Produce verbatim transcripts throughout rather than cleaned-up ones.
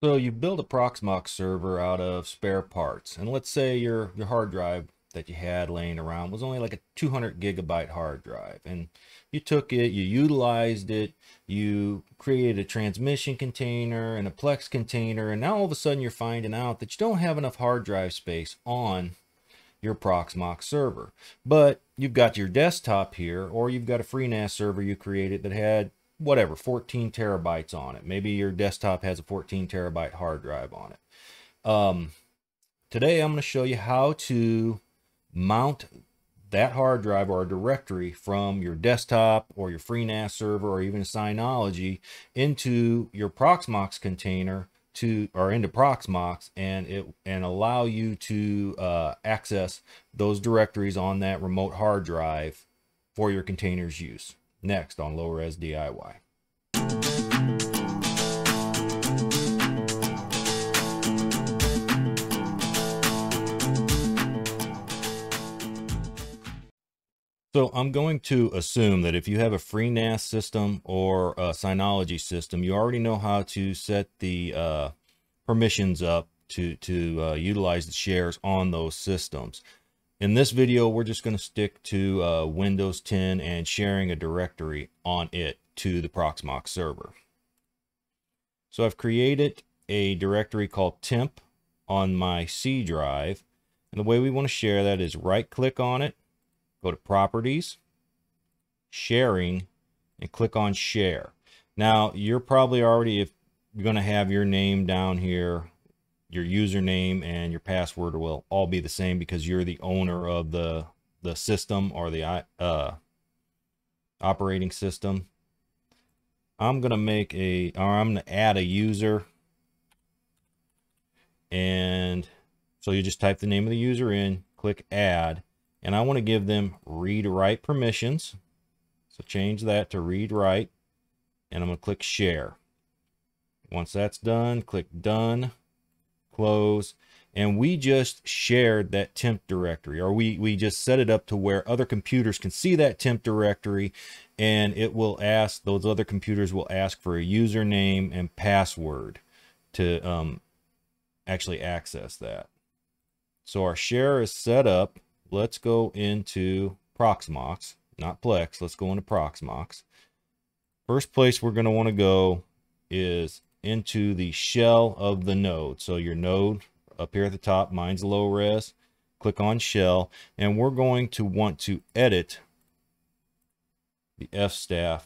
So you build a Proxmox server out of spare parts, and let's say your, your hard drive that you had laying around was only like a two hundred gigabyte hard drive, and you took it, you utilized it, you created a transmission container and a Plex container, and now all of a sudden you're finding out that you don't have enough hard drive space on your Proxmox server. But you've got your desktop here, or you've got a FreeNAS server you created that had whatever, fourteen terabytes on it. Maybe your desktop has a fourteen terabyte hard drive on it. Um, today I'm going to show you how to mount that hard drive or a directory from your desktop or your FreeNAS server or even Synology into your Proxmox container to, or into Proxmox, and it and allow you to uh, access those directories on that remote hard drive for your container's use. Next on Lo-Res D I Y. So I'm going to assume that if you have a FreeNAS system or a Synology system, you already know how to set the uh, permissions up to, to uh, utilize the shares on those systems. In this video, we're just going to stick to uh, Windows ten and sharing a directory on it to the Proxmox server. So I've created a directory called temp on my C drive. And the way we want to share that is right click on it, go to Properties, Sharing, and click on Share. Now, you're probably already, if you're going to have your name down here, your username and your password will all be the same because you're the owner of the, the system or the uh, operating system. I'm going to make a, or I'm going to add a user. And so you just type the name of the user in, click add, and I want to give them read write permissions. So change that to read write, and I'm going to click share. Once that's done, click done. Close, and we just shared that temp directory, or we we just set it up to where other computers can see that temp directory, and it will ask, those other computers will ask for a username and password to um, actually access that. So our share is set up. Let's go into Proxmox, not Plex. Let's go into Proxmox. First place we're going to want to go is into the shell of the node. So your node up here at the top, mine's low res, click on shell, and we're going to want to edit the fstab,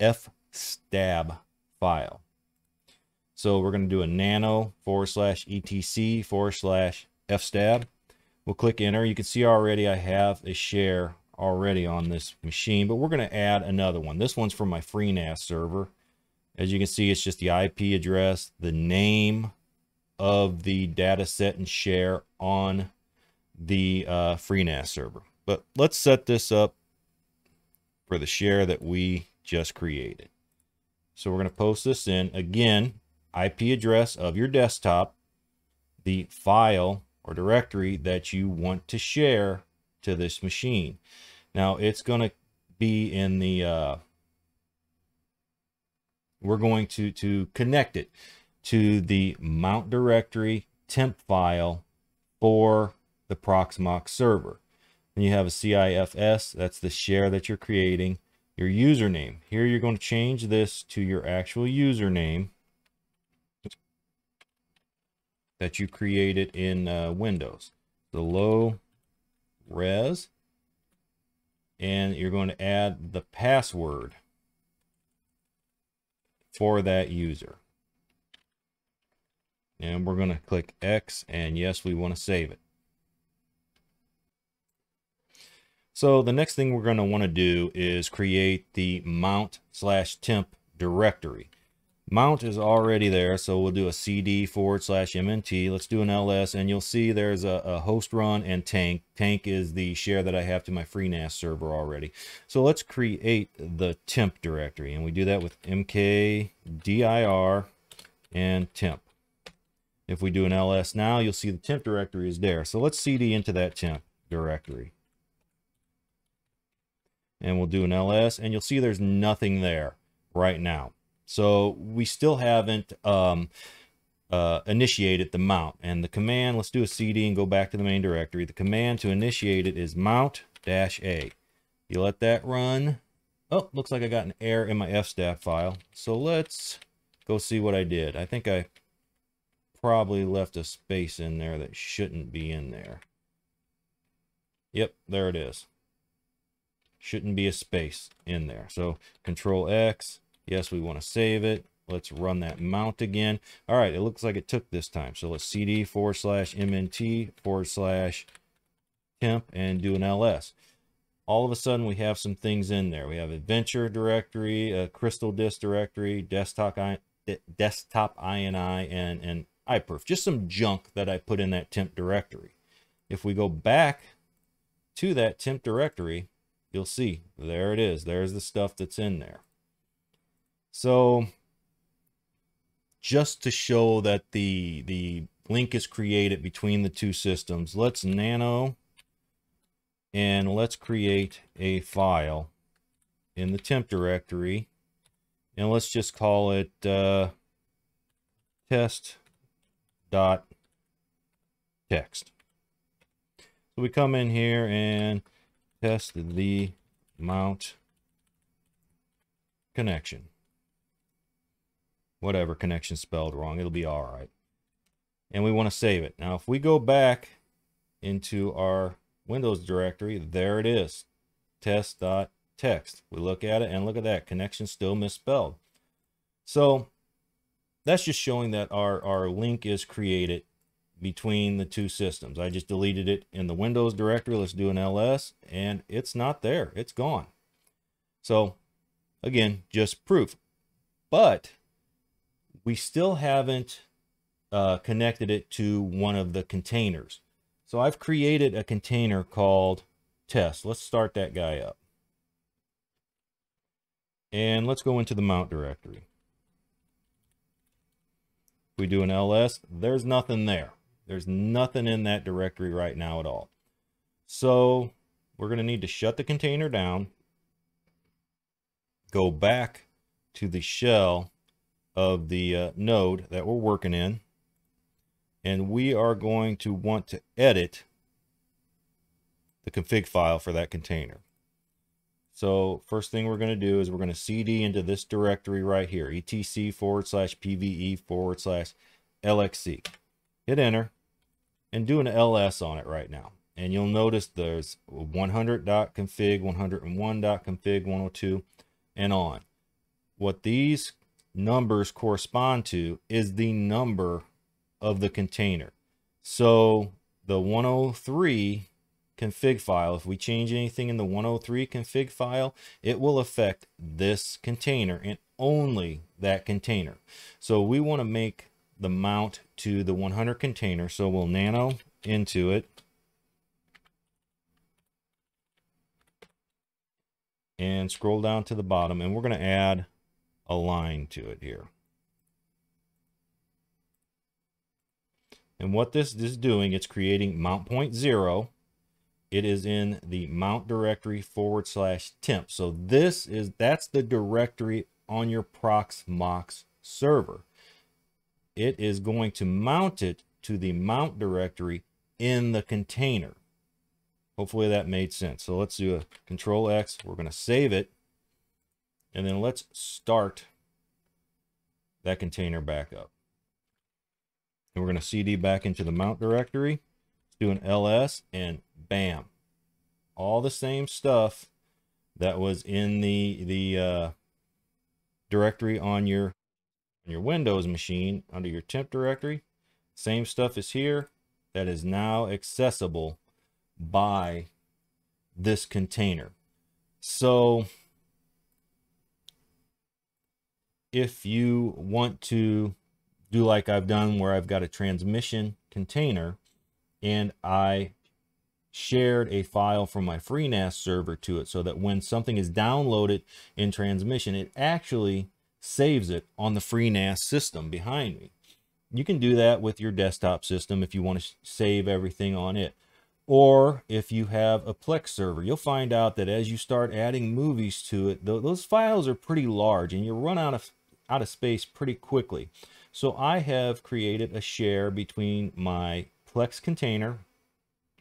fstab file. So we're going to do a nano forward slash etc forward slash fstab. We'll click enter. You can see already I have a share already on this machine, but we're going to add another one. This one's from my FreeNAS server. As you can see, it's just the I P address, the name of the data set and share on the uh, FreeNAS server. But let's set this up for the share that we just created. So we're going to post this in. Again, I P address of your desktop, the file or directory that you want to share to this machine. Now, it's going to be in the... Uh, we're going to, to connect it to the mount directory temp file for the Proxmox server. And you have a C I F S, that's the share that you're creating, your username. Here you're going to change this to your actual username that you created in uh, Windows. The low res, and you're going to add the password for that user, and we're going to click X, and yes, we want to save it. So the next thing we're going to want to do is create the mount slash temp directory. Mount is already there, so we'll do a cd forward slash mnt. Let's do an ls, and you'll see there's a, a host run and tank. Tank is the share that I have to my FreeNAS server already. So let's create the temp directory, and we do that with mkdir and temp. If we do an ls now, you'll see the temp directory is there. So let's cd into that temp directory, and we'll do an ls, and you'll see there's nothing there right now. So we still haven't um, uh, initiate it, the mount. And the command, let's do a C D and go back to the main directory. The command to initiate it is mount dash A. You let that run. Oh, looks like I got an error in my fstab file. So let's go see what I did. I think I probably left a space in there that shouldn't be in there. Yep, there it is. Shouldn't be a space in there. So control X. Yes, we want to save it. Let's run that mount again. All right, it looks like it took this time. So let's cd forward slash mnt forward slash temp and do an ls. All of a sudden, we have some things in there. We have adventure directory, a crystal disk directory, desktop desktop ini, and an iperf. Just some junk that I put in that temp directory. If we go back to that temp directory, you'll see there it is. There's the stuff that's in there. So just to show that the the link is created between the two systems, let's nano and let's create a file in the temp directory, and let's just call it uh, test dot text. So we come in here and test the mount connection. Whatever connection spelled wrong, it'll be all right. And we want to save it. Now, if we go back into our Windows directory, there it is, test dot text. We look at it and look at that, connection still misspelled. So that's just showing that our, our link is created between the two systems. I just deleted it in the Windows directory. Let's do an L S, and it's not there, it's gone. So again, just proof. But we still haven't uh, connected it to one of the containers. So I've created a container called test. Let's start that guy up. And let's go into the mount directory. We do an L S, there's nothing there. There's nothing in that directory right now at all. So we're going to need to shut the container down, go back to the shell of the uh, node that we're working in, and we are going to want to edit the config file for that container. So first thing we're going to do is we're going to cd into this directory right here, etc forward slash pve forward slash lxc. Hit enter and do an ls on it right now, and you'll notice there's one hundred dot config, one oh one dot config, one oh two, and on. What these numbers correspond to is the number of the container. So the one oh three config file, if we change anything in the one oh three config file, it will affect this container and only that container. So we want to make the mount to the one hundred container. So we'll nano into it and scroll down to the bottom, and we're going to add a line to it here. And what this is doing, it's creating mount point zero. It is in the mount directory forward slash temp. So this is, that's the directory on your Proxmox server. It is going to mount it to the mount directory in the container. Hopefully that made sense. So let's do a control X. We're going to save it. And then let's start that container back up. And we're going to cd back into the mount directory. Let's do an ls, and bam. All the same stuff that was in the, the uh, directory on your, on your Windows machine under your temp directory. Same stuff is here that is now accessible by this container. So if you want to do like I've done, where I've got a transmission container and I shared a file from my FreeNAS server to it, so that when something is downloaded in transmission, it actually saves it on the FreeNAS system behind me. You can do that with your desktop system if you want to save everything on it. Or if you have a Plex server, you'll find out that as you start adding movies to it, th those files are pretty large and you run out of, out of space pretty quickly. So I have created a share between my Plex container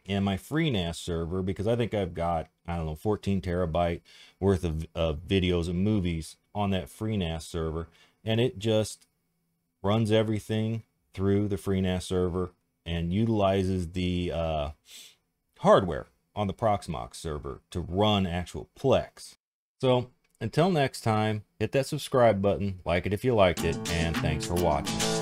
and my FreeNAS server, because I think I've got, I don't know, fourteen terabyte worth of, of videos and movies on that FreeNAS server. And it just runs everything through the FreeNAS server and utilizes the uh, hardware on the Proxmox server to run actual Plex. So until next time, hit that subscribe button, like it if you liked it, and thanks for watching.